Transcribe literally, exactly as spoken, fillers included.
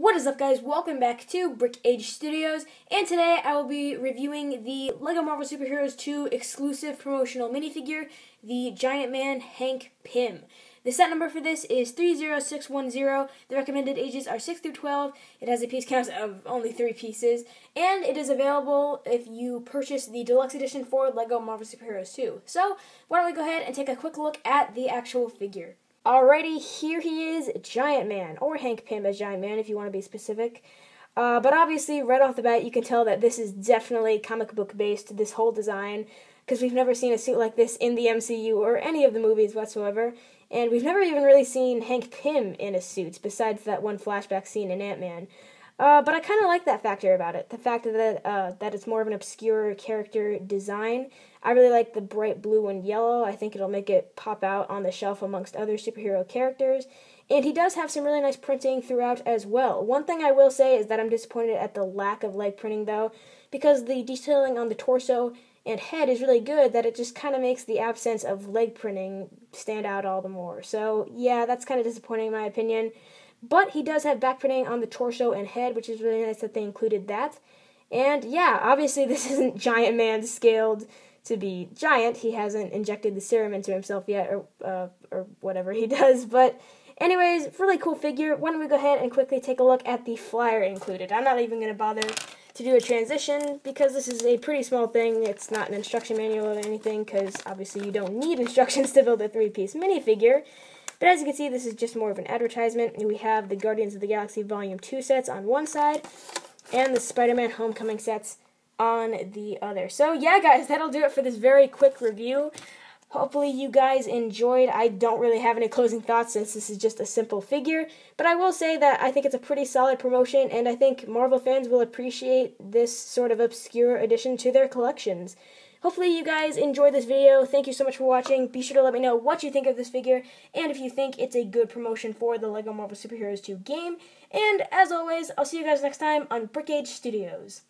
What is up, guys? Welcome back to Brick Age Studios, and today I will be reviewing the LEGO Marvel Super Heroes two exclusive promotional minifigure, the Giant-Man Hank Pym. The set number for this is three zero six one zero. The recommended ages are six through twelve. It has a piece count of only three pieces, and it is available if you purchase the deluxe edition for LEGO Marvel Super Heroes two. So, why don't we go ahead and take a quick look at the actual figure. Alrighty, here he is, Giant-Man, or Hank Pym as Giant-Man if you want to be specific. Uh, but obviously, right off the bat, you can tell that this is definitely comic book based, this whole design, because we've never seen a suit like this in the M C U or any of the movies whatsoever, and we've never even really seen Hank Pym in a suit, besides that one flashback scene in Ant-Man. Uh, but I kind of like that factor about it, the fact that, uh, that it's more of an obscure character design. I really like the bright blue and yellow. I think it'll make it pop out on the shelf amongst other superhero characters. And he does have some really nice printing throughout as well. One thing I will say is that I'm disappointed at the lack of leg printing, though, because the detailing on the torso and head is really good, that it just kind of makes the absence of leg printing stand out all the more. So, yeah, that's kind of disappointing in my opinion. But he does have back printing on the torso and head, which is really nice that they included that. And, yeah, obviously this isn't Giant Man scaled to be giant. He hasn't injected the serum into himself yet, or uh, or whatever he does, but anyways, really cool figure. Why don't we go ahead and quickly take a look at the flyer included. I'm not even going to bother to do a transition, because this is a pretty small thing. It's not an instruction manual or anything, because obviously you don't need instructions to build a three-piece minifigure. But as you can see, this is just more of an advertisement. We have the Guardians of the Galaxy Volume two sets on one side, and the Spider-Man Homecoming sets on the other. So yeah, guys, that'll do it for this very quick review. Hopefully you guys enjoyed. I don't really have any closing thoughts since this is just a simple figure, but I will say that I think it's a pretty solid promotion, and I think Marvel fans will appreciate this sort of obscure addition to their collections. Hopefully you guys enjoyed this video. Thank you so much for watching. Be sure to let me know what you think of this figure, and if you think it's a good promotion for the LEGO Marvel Super Heroes two game. And as always, I'll see you guys next time on Brick Age Studios.